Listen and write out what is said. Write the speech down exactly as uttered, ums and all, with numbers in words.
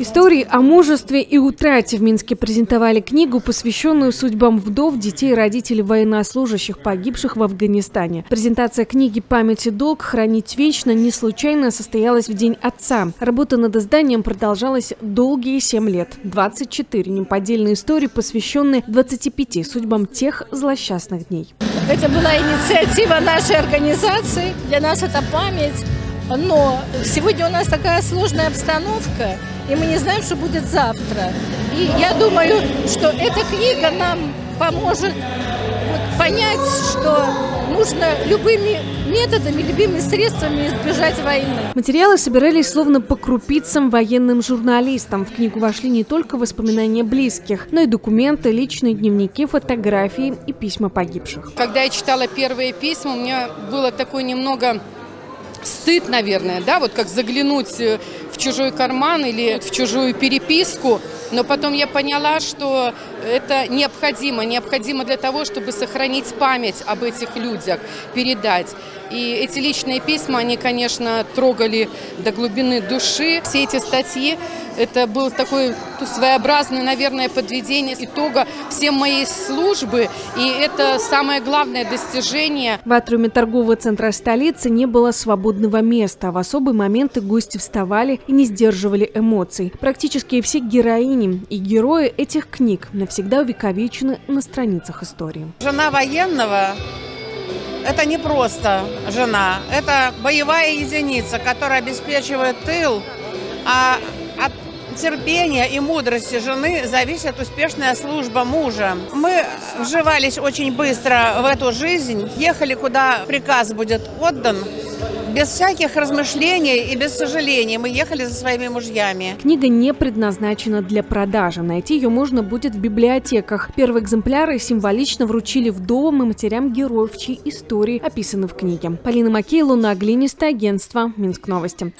Истории о мужестве и утрате в Минске презентовали книгу, посвященную судьбам вдов, детей и родителей военнослужащих, погибших в Афганистане. Презентация книги «Память и долг. Хранить вечно» не случайно состоялась в День отца. Работа над изданием продолжалась долгие семь лет. двадцать четыре неподдельные истории, посвященные двадцати пяти судьбам тех злосчастных дней. Это была инициатива нашей организации. Для нас это память. Но сегодня у нас такая сложная обстановка, и мы не знаем, что будет завтра. И я думаю, что эта книга нам поможет вот понять, что нужно любыми методами, любыми средствами избежать войны. Материалы собирались словно по крупицам военным журналистам. В книгу вошли не только воспоминания близких, но и документы, личные дневники, фотографии и письма погибших. Когда я читала первые письма, у меня было такое немного... стыд, наверное, да, вот как заглянуть в чужой карман или в чужую переписку, но потом я поняла, что это необходимо, необходимо для того, чтобы сохранить память об этих людях, передать. И эти личные письма, они, конечно, трогали до глубины души. Все эти статьи, это было такое своеобразное, наверное, подведение итога всей моей службы. И это самое главное достижение. В атриуме торгового центра столицы не было свободного места. В особые моменты гости вставали и не сдерживали эмоций. Практически все героини и герои этих книг навсегда увековечены на страницах истории. Жена военного... это не просто жена, это боевая единица, которая обеспечивает тыл, а от терпения и мудрости жены зависит успешная служба мужа. Мы вживались очень быстро в эту жизнь, ехали, куда приказ будет отдан. Без всяких размышлений и без сожалений мы ехали за своими мужьями. Книга не предназначена для продажи. Найти ее можно будет в библиотеках. Первые экземпляры символично вручили вдовам и матерям героев, чьи истории описаны в книге. Полина Маккей, Илона Глинистая, агентство «Минск Новости».